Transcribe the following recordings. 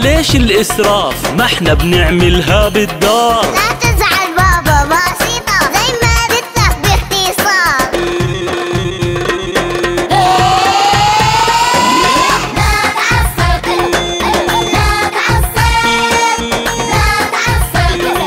ليش الإسراف؟ ما احنا بنعملها بالدار. لا تزعل بابا بسيطة زي ما بدك باختصار. لا تعصب لا تعصب لا تعصب لا تعصب.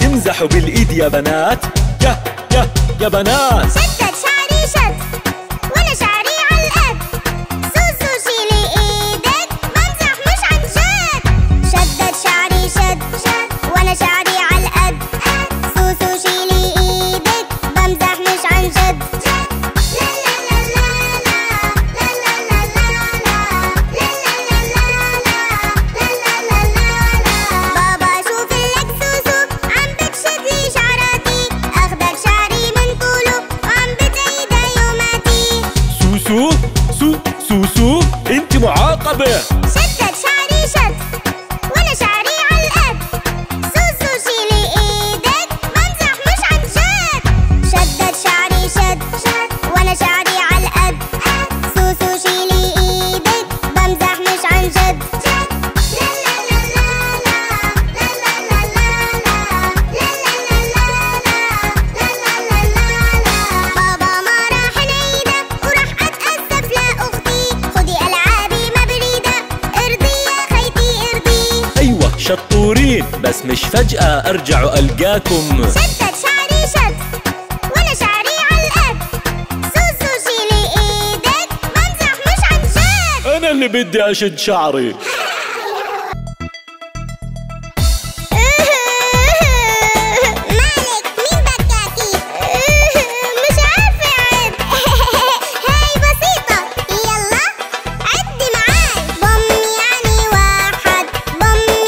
تمزحوا بالايد يا بنات، يا يا يا بنات. شدد شعري شد وانا شعري على سوسو شيلي ايدك بمزح مش عن جد. شدد شعري شد وانا شعري على سوسو شيلي ايدك بمزح مش عن جد. سوسو انت معاقبة. شدد شعري شد وانا شعري على سوسو شيلي ايدك بمزح مش عن جد. شدد شعري شد وانا شعري على سوسو شيلي ايدك بمزح مش عن جد. لا لا لا لا لا لا لا لا لا لا. بابا ما راح نعيدك وراح اتأسف لأختي. شطورين بس مش فجأة أرجع ألقاكم. شدد شعري شد وأنا شعري علقك سوسو شيلي إيدك بمزح مش عن جد. أنا اللي بدي أشد شعري. مالك مين بكاكي؟ مش عارفة أعد. هاي بسيطة، يلا عدي معاي. بوم يعني واحد، بوم يعني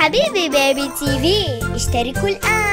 حبيبي بيبي تي في. اشتركوا الآن.